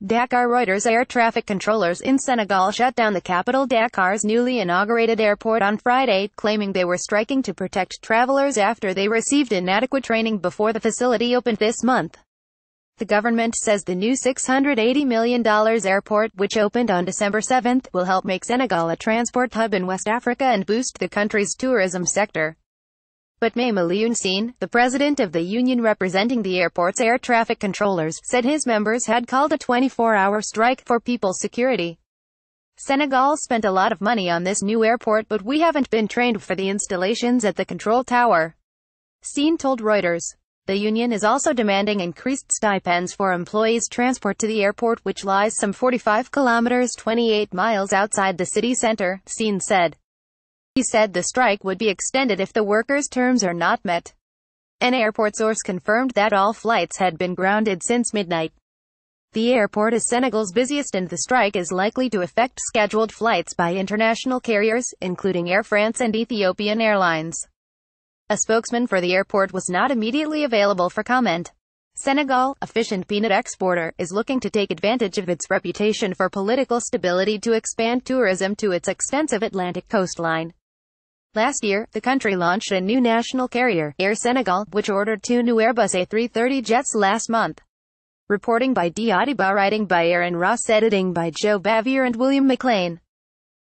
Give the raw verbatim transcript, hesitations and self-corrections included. Dakar. Reuters. Air traffic controllers in Senegal shut down the capital Dakar's newly inaugurated airport on Friday, claiming they were striking to protect travelers after they received inadequate training before the facility opened this month. The government says the new six hundred eighty million dollars airport, which opened on December seventh, will help make Senegal a transport hub in West Africa and boost the country's tourism sector. But Mame Alioune Sene, the president of the union representing the airport's air traffic controllers, said his members had called a twenty-four hour strike for people's security. Senegal spent a lot of money on this new airport, but we haven't been trained for the installations at the control tower, Sene told Reuters. The union is also demanding increased stipends for employees' transport to the airport, which lies some forty-five kilometers twenty-eight miles outside the city center, Sene said. He said the strike would be extended if the workers' terms are not met. An airport source confirmed that all flights had been grounded since midnight. The airport is Senegal's busiest and the strike is likely to affect scheduled flights by international carriers, including Air France and Ethiopian Airlines. A spokesman for the airport was not immediately available for comment. Senegal, a fish and peanut exporter, is looking to take advantage of its reputation for political stability to expand tourism to its extensive Atlantic coastline. Last year, the country launched a new national carrier, Air Senegal, which ordered two new Airbus A three thirty jets last month. Reporting by Diadie Ba, writing by Aaron Ross, editing by Joe Bavier and William McLean.